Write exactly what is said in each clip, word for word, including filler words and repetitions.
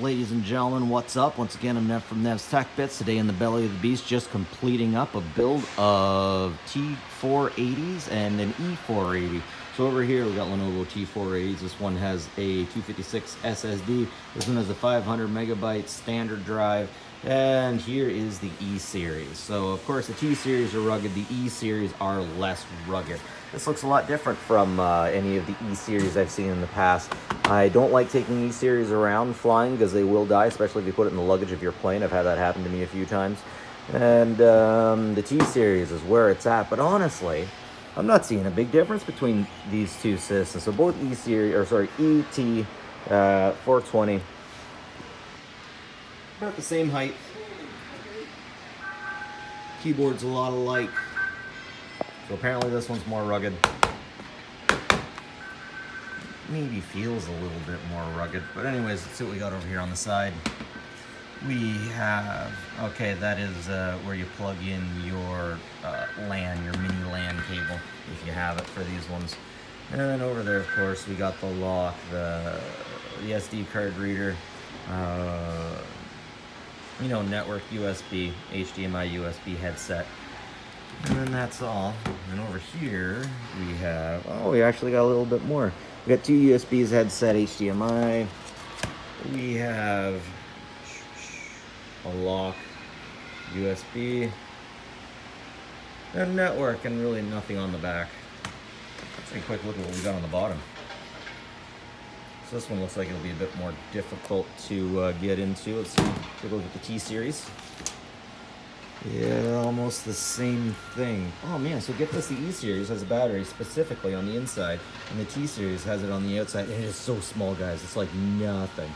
Ladies and gentlemen, what's up? Once again, I'm Nev from Nev's Tech Bits. Today in the belly of the beast, just completing up a build of T four eighties and an E four eighty. So over here, we got Lenovo T four eighties. This one has a two fifty-six S S D. This one has a five hundred megabyte standard drive. And here is the E-Series. So of course, the T-Series are rugged. The E-Series are less rugged. This looks a lot different from uh, any of the E-Series I've seen in the past. I don't like taking E-Series around flying because they will die, especially if you put it in the luggage of your plane. I've had that happen to me a few times. And um, the T-Series is where it's at. But honestly, I'm not seeing a big difference between these two systems. So both E-Series, or sorry, E T four twenty, about the same height. Keyboard's a lot alike. So apparently this one's more rugged. Maybe feels a little bit more rugged. But anyways, let's see what we got over here on the side. We have, okay, that is uh, where you plug in your uh, LAN, your mini LAN cable, if you have it for these ones. And then over there, of course, we got the lock, the, the S D card reader, uh, you know, network U S B, H D M I U S B headset. And then that's all. And over here we have, oh, we actually got a little bit more. We got two U S Bs, headset, H D M I. We have a lock, U S B, and network, and really nothing on the back. Let's take a quick look at what we got on the bottom. So this one looks like it'll be a bit more difficult to uh, get into. Let's see, take a look at the T-Series. Yeah, almost the same thing. Oh man, so get this, the E-Series has a battery specifically on the inside, and the T-Series has it on the outside, and it is so small, guys. It's like nothing.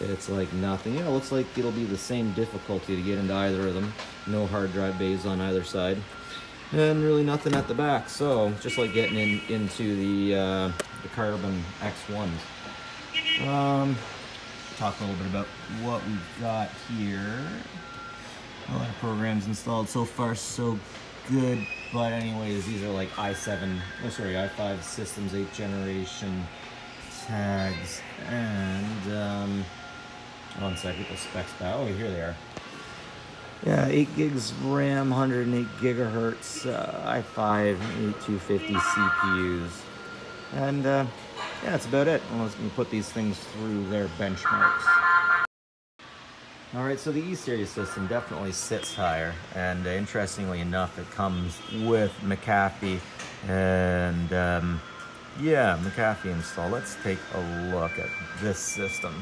It's like nothing. Yeah, it looks like it'll be the same difficulty to get into either of them. No hard drive bays on either side. And really nothing at the back, so just like getting in into the, uh, the Carbon X ones. Um, talk a little bit about what we've got here. A lot of programs installed, so far so good. But anyways, these are like i seven, oh sorry, i five systems, eighth generation tags, and um, one second, the specs back. Oh, here they are. Yeah, eight gigs RAM, one hundred eight gigahertz, uh, i five, eighty-two fifty C P Us, and uh, yeah, that's about it. Unless we put these things through their benchmarks. Alright, so the E-Series system definitely sits higher, and uh, interestingly enough, it comes with McAfee, and um, yeah, McAfee install. Let's take a look at this system.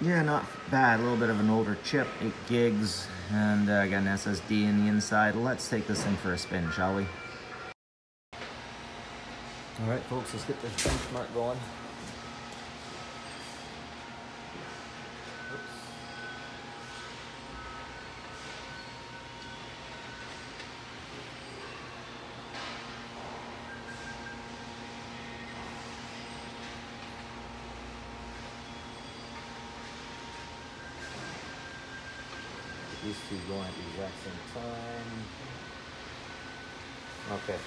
Yeah, not bad, a little bit of an older chip, eight gigs, and I uh, got an S S D in the inside. Let's take this thing for a spin, shall we? Alright folks, let's get this benchmark going. These two going at the exact same time. Okay.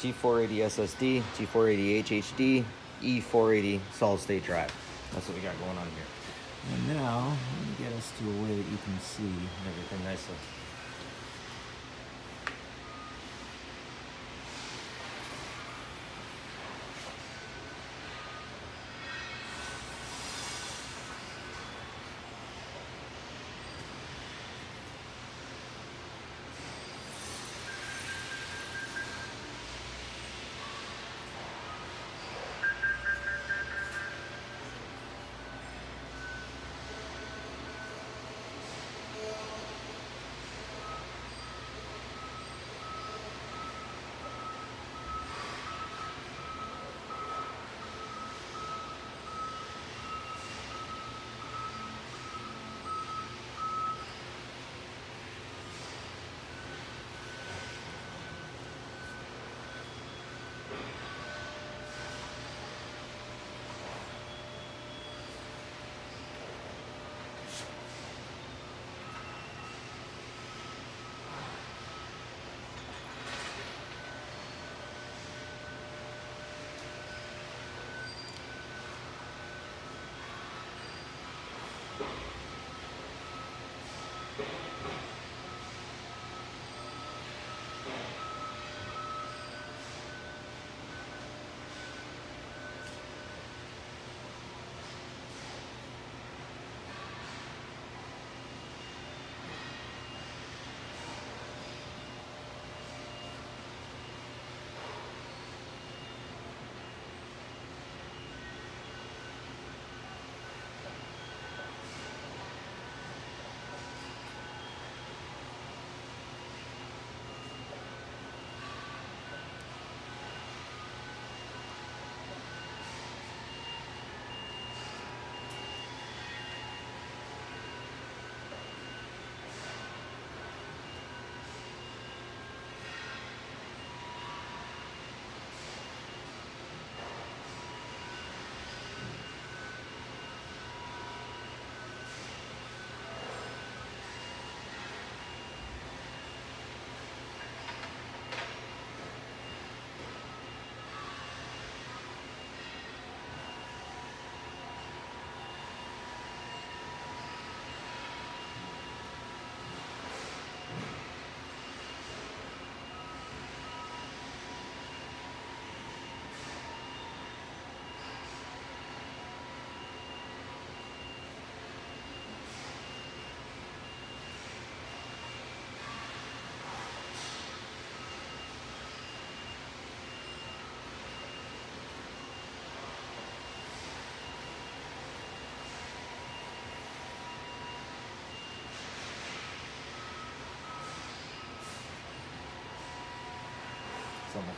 T four eighty S S D, T four eighty H H D, E four eighty solid state drive. That's what we got going on here. And now, let me get us to a way that you can see everything nicely.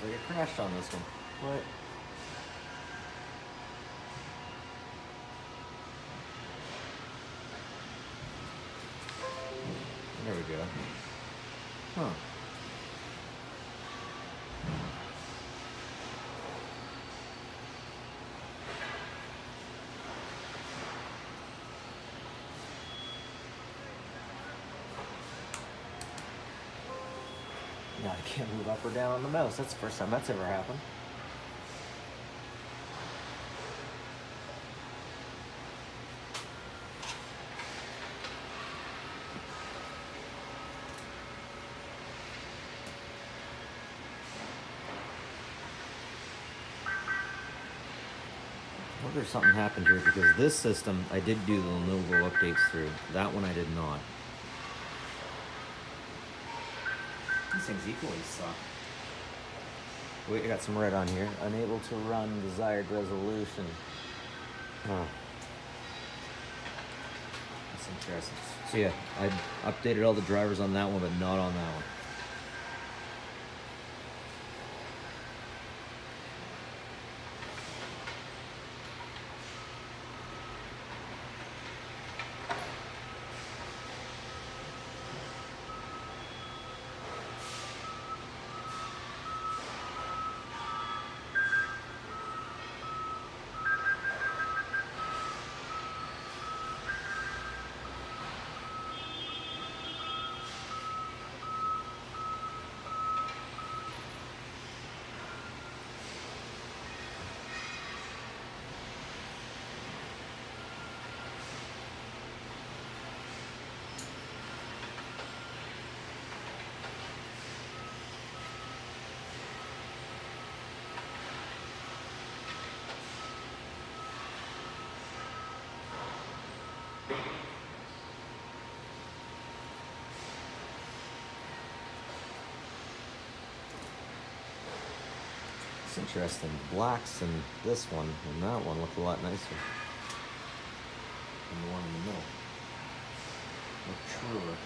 Like it crashed on this one. What? There we go. Huh. Now I can't move up or down on the mouse. That's the first time that's ever happened. I wonder if something happened here, because this system I did do the Lenovo updates through. That one I did not. These things equally suck. We got some red on here. Unable to run desired resolution. Huh. That's interesting. So yeah, I updated all the drivers on that one, but not on that one. Interesting. The blacks and this one and that one look a lot nicer than the one in the middle. Look truer.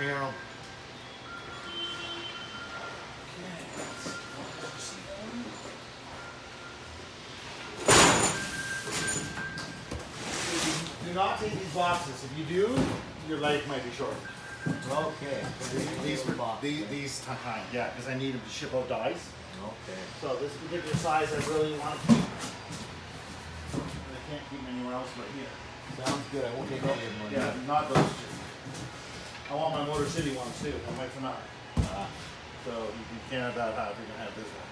You know. do not take these boxes. If you do, your life might be short. Okay. So these were these, these time, yeah, because I needed to ship out dies. Okay. So this particular size I really want to keep. And I can't keep them anywhere else but here. Sounds good. I won't take all your money. Yeah, not those two. I want my Motor City ones too. I'm waiting for that. Ah. So you, you can't have that high if you're going to have this one.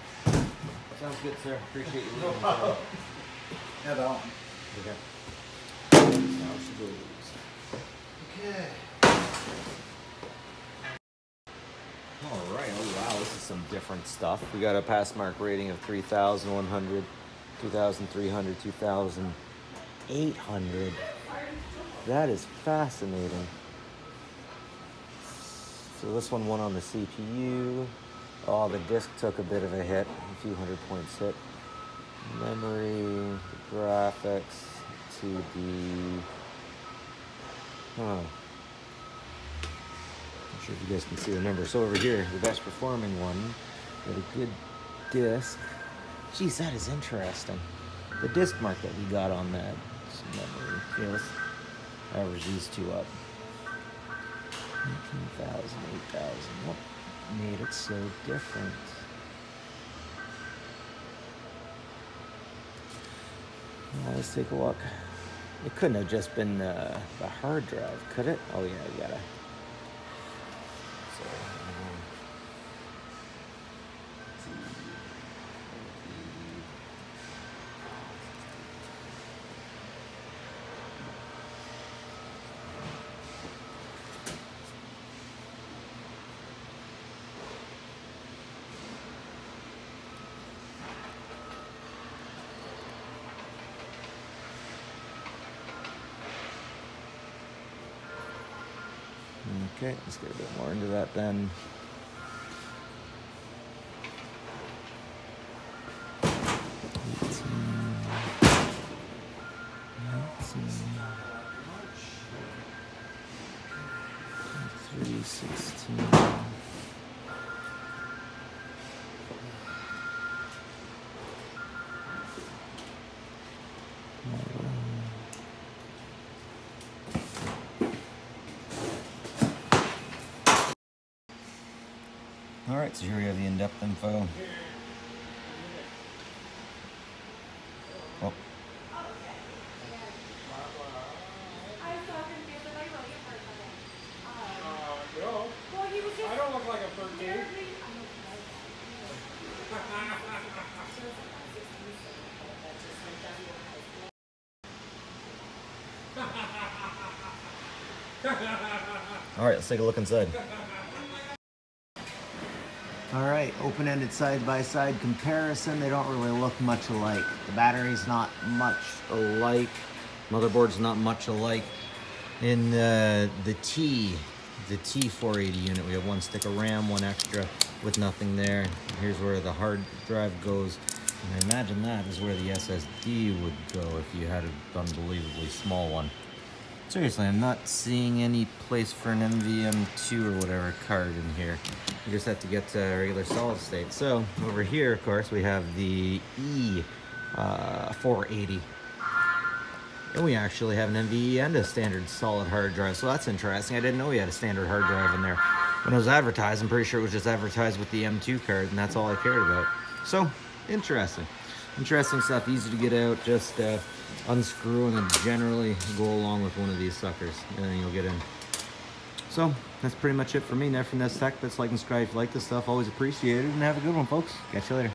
Sounds good, sir. Appreciate you. No problem. Yeah, that one. Okay. Now she goes. Okay. All right. Oh, wow. This is some different stuff. We got a Passmark rating of three thousand one hundred, two thousand three hundred, two thousand eight hundred. That is fascinating. So this one won on the C P U. Oh, the disk took a bit of a hit. A few hundred points hit. Memory, graphics, two D. Huh. Not sure if you guys can see the number. So over here, the best performing one, got a good disc. Geez, that is interesting. The disc mark that we got on that. Some memory. Okay, let's average these two up. eighteen thousand, eight thousand. What made it so different? Well, let's take a look. It couldn't have just been uh, the hard drive, could it? Oh yeah, you gotta. So, um, okay, let's get a bit more into that then. eighteen, eighteen, three sixteen. Alright, so here we have the in-depth info. Oh. I don't look like a thirteen. Alright, let's take a look inside. All right, open-ended side-by-side comparison. They don't really look much alike. The battery's not much alike. Motherboard's not much alike. In the, the T, the T four eighty unit, we have one stick of RAM, one extra with nothing there. Here's where the hard drive goes. And I imagine that is where the S S D would go if you had an unbelievably small one. Seriously, I'm not seeing any place for an M V M two or whatever card in here. You just have to get to regular solid state. So over here, of course, we have the E four eighty. And we actually have an N V M E and a standard solid hard drive. So that's interesting. I didn't know we had a standard hard drive in there. When it was advertised, I'm pretty sure it was just advertised with the M two card, and that's all I cared about. So interesting. Interesting stuff, easy to get out, just uh, unscrew and then generally go along with one of these suckers and then you'll get in. So that's pretty much it for me, Ned from Ned's Tech. That's like and subscribe if you like this stuff, always appreciate it, and have a good one folks. Catch you later.